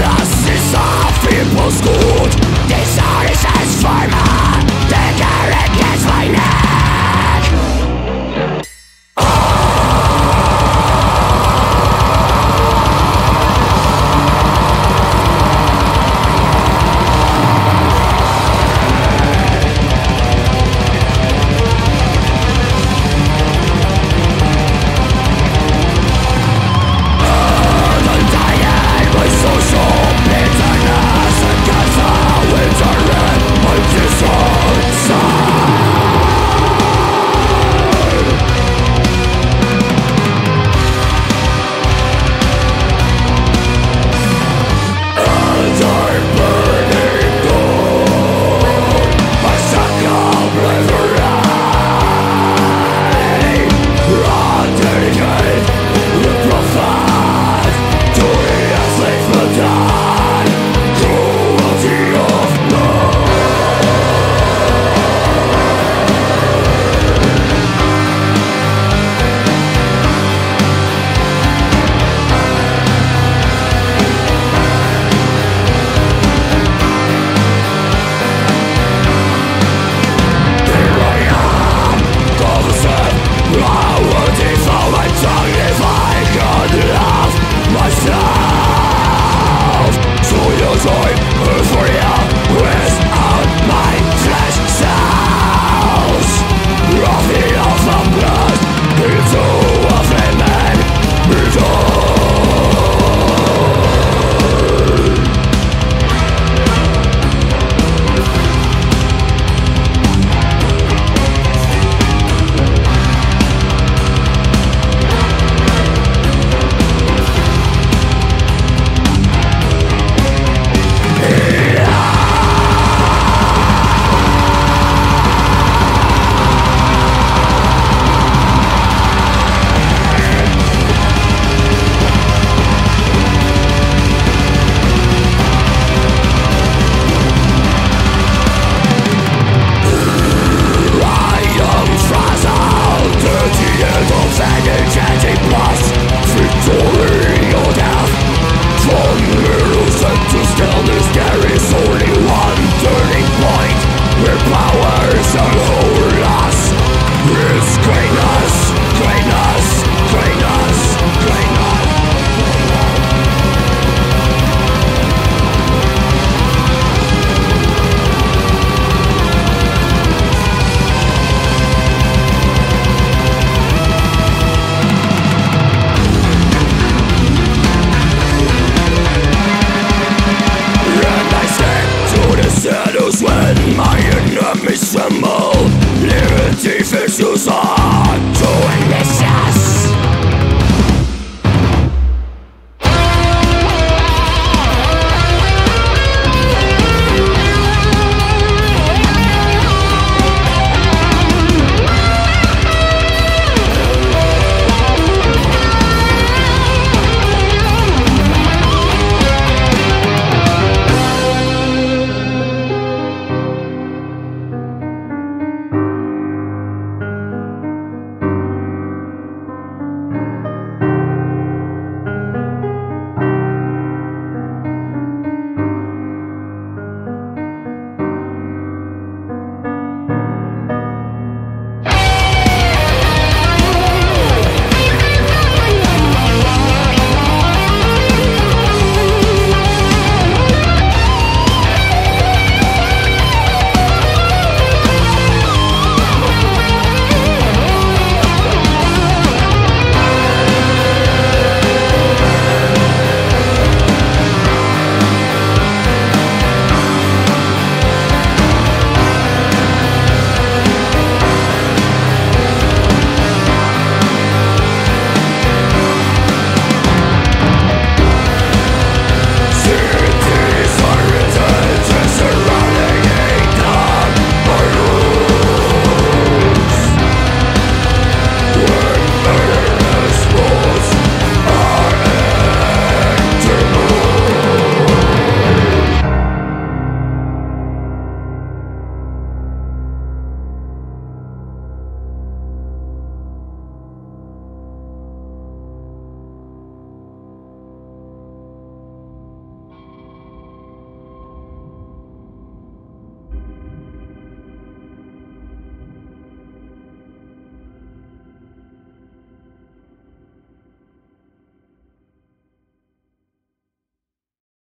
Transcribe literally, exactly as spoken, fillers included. Das ist auf Impulsgut, die Story ist als Vollmann, der Gerät ist meine.